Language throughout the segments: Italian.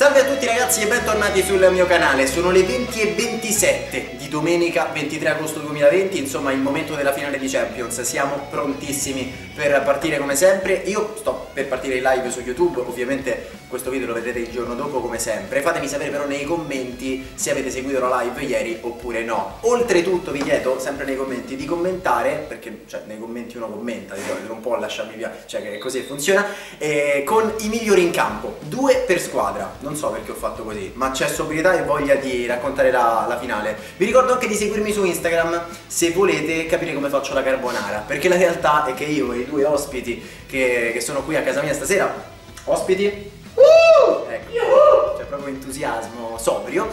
Salve a tutti ragazzi e bentornati sul mio canale, sono le 20:27 di domenica 23 agosto 2020, insomma il momento della finale di Champions, siamo prontissimi per partire come sempre, io sto per partire in live su YouTube, ovviamente questo video lo vedrete il giorno dopo come sempre, fatemi sapere però nei commenti se avete seguito la live ieri oppure no, oltretutto vi chiedo sempre nei commenti di commentare, perché cioè, nei commenti uno commenta, di solito non può lasciarmi via, cioè che così funziona, con i migliori in campo, 2 per squadra. Non so perché ho fatto così, ma c'è sobrietà e voglia di raccontare la finale. Vi ricordo anche di seguirmi su Instagram se volete capire come faccio la carbonara, perché la realtà è che io e i due ospiti che sono qui a casa mia stasera, ospiti, ecco, c'è proprio entusiasmo sobrio,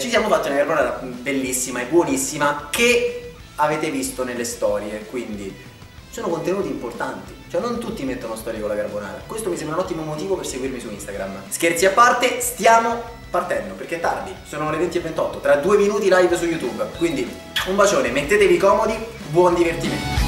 ci siamo fatti una carbonara bellissima e buonissima che avete visto nelle storie, quindi sono contenuti importanti, cioè non tutti mettono storie con la carbonara. Questo mi sembra un ottimo motivo per seguirmi su Instagram. Scherzi a parte, stiamo partendo, perché è tardi, sono le 20:28, tra 2 minuti live su YouTube. Quindi un bacione, mettetevi comodi, buon divertimento.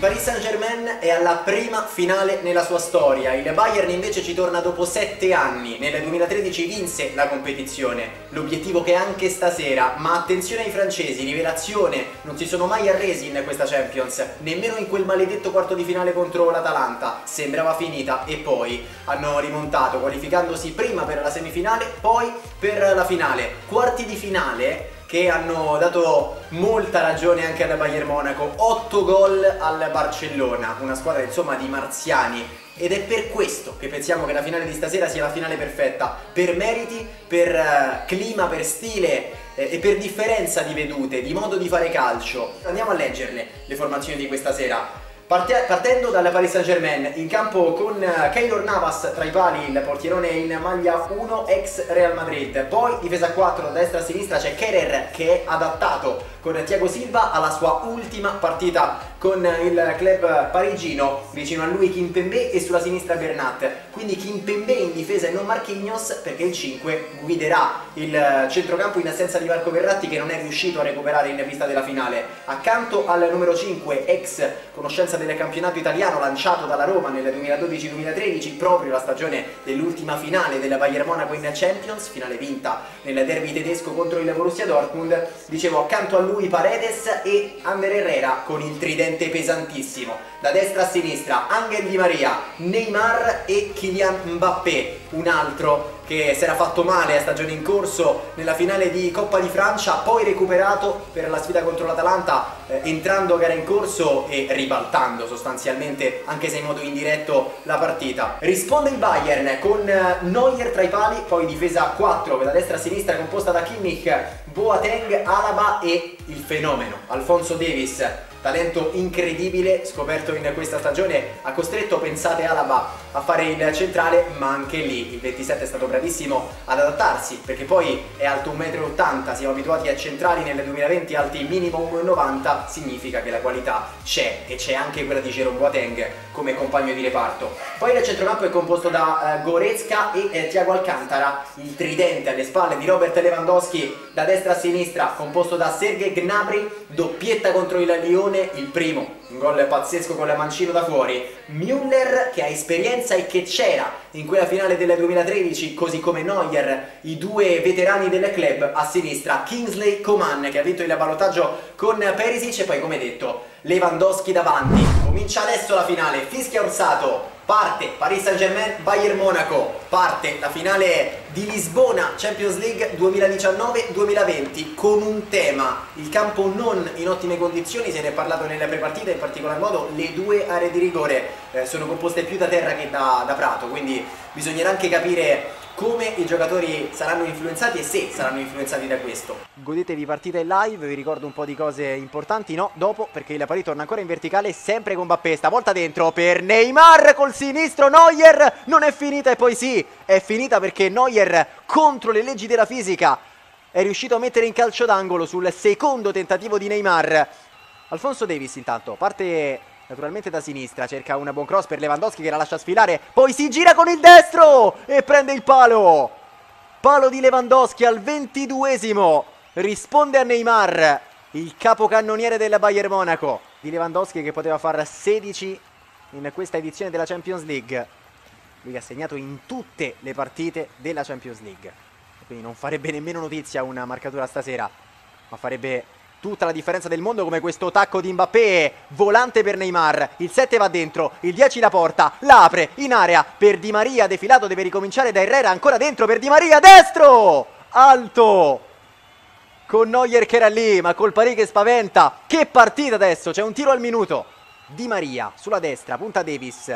Paris Saint-Germain è alla prima finale nella sua storia, il Bayern invece ci torna dopo 7 anni, nel 2013 vinse la competizione, l'obiettivo che è anche stasera, ma attenzione ai francesi, rivelazione, non si sono mai arresi in questa Champions, nemmeno in quel maledetto quarto di finale contro l'Atalanta, sembrava finita e poi hanno rimontato qualificandosi prima per la semifinale, poi per la finale, quarti di finale che hanno dato molta ragione anche al Bayern Monaco, 8 gol al Barcellona, una squadra insomma di marziani, ed è per questo che pensiamo che la finale di stasera sia la finale perfetta, per meriti, per clima, per stile e per differenza di vedute, di modo di fare calcio. Andiamo a leggerle le formazioni di questa sera. Partendo dalla Paris Saint-Germain, in campo con Keylor Navas tra i pali, il portierone in maglia 1 ex Real Madrid, poi difesa 4 da destra a sinistra c'è Kerrer che è adattato con Thiago Silva alla sua ultima partita con il club parigino, vicino a lui Kimpembe e sulla sinistra Bernat, quindi Kimpembe in difesa e non Marquinhos perché il 5 guiderà il centrocampo in assenza di Marco Verratti che non è riuscito a recuperare in vista della finale. Accanto al numero 5 ex conoscenza del campionato italiano lanciato dalla Roma nel 2012-2013, proprio la stagione dell'ultima finale della Bayern Monaco in Champions, finale vinta nel derby tedesco contro il Borussia Dortmund, dicevo accanto a lui Paredes e Ander Herrera con il tridente pesantissimo, da destra a sinistra Angel Di Maria, Neymar e Kylian Mbappé, un altro che si era fatto male a stagione in corso nella finale di Coppa di Francia, poi recuperato per la sfida contro l'Atalanta, entrando gara in corso e ribaltando sostanzialmente, anche se in modo indiretto, la partita. Risponde il Bayern con Neuer tra i pali, poi difesa a 4 per la destra a sinistra composta da Kimmich, Boateng, Alaba e il fenomeno Alphonso Davies, talento incredibile scoperto in questa stagione, ha costretto, pensate, Alaba a fare il centrale, ma anche lì il 27 è stato bravissimo ad adattarsi, perché poi è alto 1,80 m, siamo abituati a centrali nel 2020 alti minimo 1,90 m, significa che la qualità c'è e c'è anche quella di Jerome Boateng come compagno di reparto. Poi il centrocampo è composto da Goretzka e Thiago Alcantara, il tridente alle spalle di Robert Lewandowski da destra a sinistra, composto da Sergei Gnabry, doppietta contro il Lione, il primo, un gol pazzesco con la mancino da fuori, Müller che ha esperienza e che c'era in quella finale del 2013, così come Neuer, i due veterani del club, a sinistra Kingsley Coman che ha vinto il ballottaggio con Perisic e poi, come detto, Lewandowski davanti. Comincia adesso la finale, fischia Orsato, parte Paris Saint-Germain, Bayern Monaco, parte la finale di Lisbona, Champions League 2019-2020, con un tema, il campo non in ottime condizioni, se ne è parlato nella prepartita, in particolar modo le due aree di rigore sono composte più da terra che da prato, quindi bisognerà anche capire come i giocatori saranno influenzati e se saranno influenzati da questo. Godetevi partita in live, vi ricordo un po' di cose importanti, no, dopo, perché il Paris torna ancora in verticale, sempre con Mbappé, stavolta dentro per Neymar col sinistro, Neuer non è finita e poi sì, è finita perché Neuer contro le leggi della fisica è riuscito a mettere in calcio d'angolo sul secondo tentativo di Neymar. Alphonso Davies intanto parte naturalmente da sinistra, cerca un buon cross per Lewandowski che la lascia sfilare, poi si gira con il destro e prende il palo, palo di Lewandowski al 22esimo, risponde a Neymar, il capocannoniere del Bayern Monaco, di Lewandowski che poteva far 16 in questa edizione della Champions League. Lui che ha segnato in tutte le partite della Champions League, quindi non farebbe nemmeno notizia una marcatura stasera, ma farebbe tutta la differenza del mondo, come questo tacco di Mbappé, volante per Neymar, il 7 va dentro, il 10 la porta, la apre in area per Di Maria, defilato, deve ricominciare da Herrera, ancora dentro per Di Maria, destro, alto, con Neuer che era lì, ma col pari che spaventa, che partita adesso, c'è un tiro al minuto, Di Maria sulla destra, punta Davies,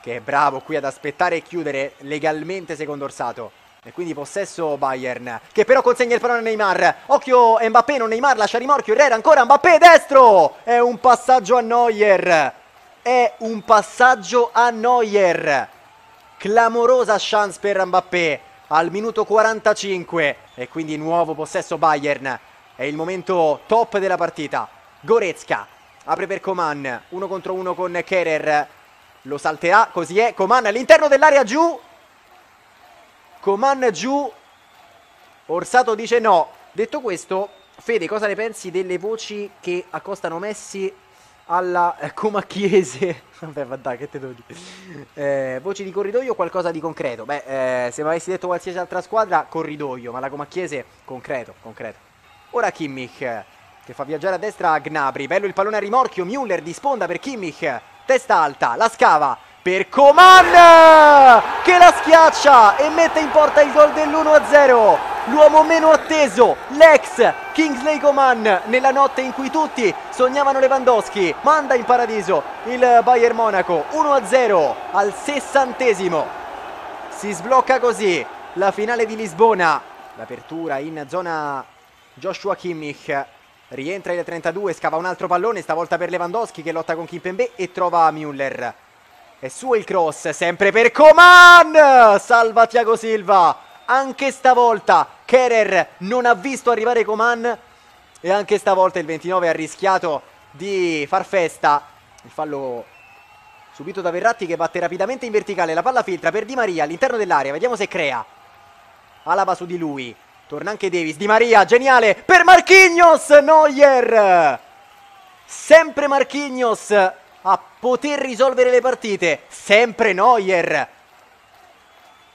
che è bravo qui ad aspettare e chiudere legalmente secondo Orsato. E quindi possesso Bayern, che però consegna il pallone a Neymar. Occhio Mbappé, non Neymar, lascia rimorchio Herrera, ancora Mbappé, destro! È un passaggio a Neuer. È un passaggio a Neuer. Clamorosa chance per Mbappé al minuto 45. E quindi nuovo possesso Bayern. È il momento top della partita. Goretzka apre per Coman, 1 contro 1 con Kehrer. Lo salterà, così è. Coman all'interno dell'area giù. Coman giù, Orsato dice no. Detto questo, Fede, cosa ne pensi delle voci che accostano Messi alla Comacchiese? Vabbè, vabbè, che te devo dire. Voci di corridoio o qualcosa di concreto? Beh, se mi avessi detto qualsiasi altra squadra, corridoio, ma la Comacchiese, concreto, concreto. Ora Kimmich, che fa viaggiare a destra a Gnabry, bello il pallone a rimorchio, Müller di sponda per Kimmich, testa alta, la scava per Coman, che la schiaccia e mette in porta il gol dell'1-0. L'uomo meno atteso, l'ex Kingsley Coman, nella notte in cui tutti sognavano Lewandowski, manda in paradiso il Bayern Monaco, 1-0 al 60°. Si sblocca così la finale di Lisbona. L'apertura in zona Joshua Kimmich, rientra il 32, scava un altro pallone, stavolta per Lewandowski che lotta con Kimpembe e trova Müller. E su il cross, sempre per Coman, salva Thiago Silva, anche stavolta Kehrer non ha visto arrivare Coman e anche stavolta il 29 ha rischiato di far festa. Il fallo subito da Verratti che batte rapidamente in verticale, la palla filtra per Di Maria all'interno dell'area, vediamo se crea, Alaba su di lui, torna anche Davies, Di Maria, geniale, per Marquinhos, Neuer, sempre Marquinhos a poter risolvere le partite, sempre Neuer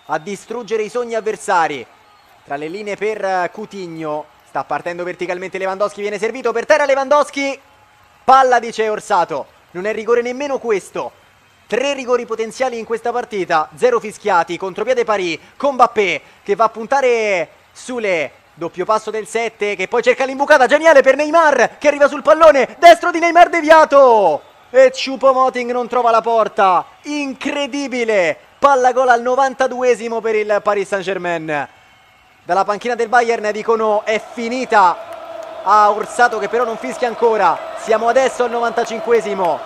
a distruggere i sogni avversari. Tra le linee per Coutinho, sta partendo verticalmente Lewandowski, viene servito per terra Lewandowski, palla dice Orsato, non è rigore nemmeno questo. 3 rigori potenziali in questa partita, 0 fischiati, contropiede Paris con Mbappé che va a puntare sulle, doppio passo del 7 che poi cerca l'imbucata, geniale per Neymar che arriva sul pallone, destro di Neymar deviato! E Choupo-Moting non trova la porta, incredibile, palla gol al 92° per il Paris Saint-Germain. Dalla panchina del Bayern dicono è finita a Orsato che però non fischia ancora, siamo adesso al 95°.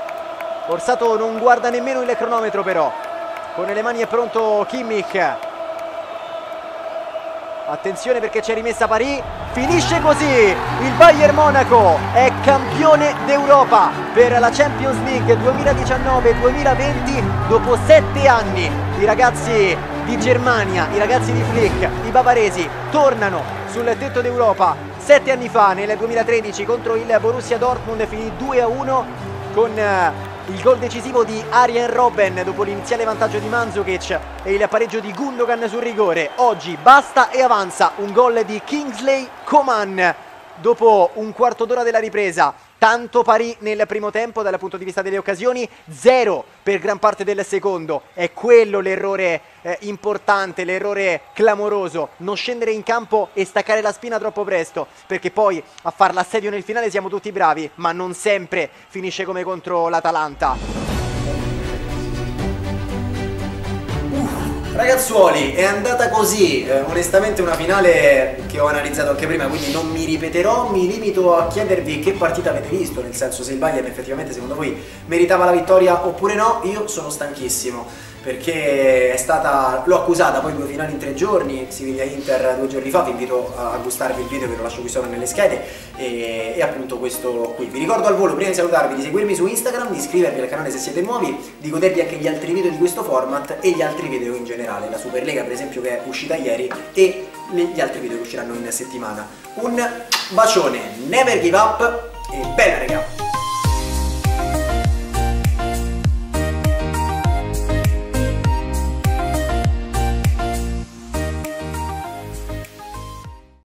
Orsato non guarda nemmeno il cronometro però, con le mani è pronto Kimmich. Attenzione perché c'è rimessa Paris, finisce così, il Bayern Monaco è campione d'Europa per la Champions League 2019-2020 dopo 7 anni. I ragazzi di Germania, i ragazzi di Flick, i bavaresi tornano sul tetto d'Europa. 7 anni fa nel 2013 contro il Borussia Dortmund finì 2-1 con il gol decisivo di Arjen Robben dopo l'iniziale vantaggio di Mandzukic e il pareggio di Gundogan sul rigore. Oggi basta e avanza un gol di Kingsley Coman dopo un quarto d'ora della ripresa. Tanto Paris nel primo tempo dal punto di vista delle occasioni, 0 per gran parte del secondo. È quello l'errore importante, l'errore clamoroso, non scendere in campo e staccare la spina troppo presto, perché poi a far l'assedio nel finale siamo tutti bravi, ma non sempre finisce come contro l'Atalanta. Ragazzuoli, è andata così, onestamente una finale che ho analizzato anche prima, quindi non mi ripeterò, mi limito a chiedervi che partita avete visto, nel senso se il Bayern effettivamente secondo voi meritava la vittoria oppure no. Io sono stanchissimo perché è stata, l'ho accusata, poi 2 finali in 3 giorni, Siviglia-Inter 2 giorni fa, vi invito a gustarvi il video che lo lascio qui solo nelle schede e appunto questo qui. Vi ricordo al volo, prima di salutarvi, di seguirmi su Instagram, di iscrivervi al canale se siete nuovi, di godervi anche gli altri video di questo format e gli altri video in generale, la Superlega per esempio che è uscita ieri e gli altri video che usciranno in settimana. Un bacione, never give up e bella regà!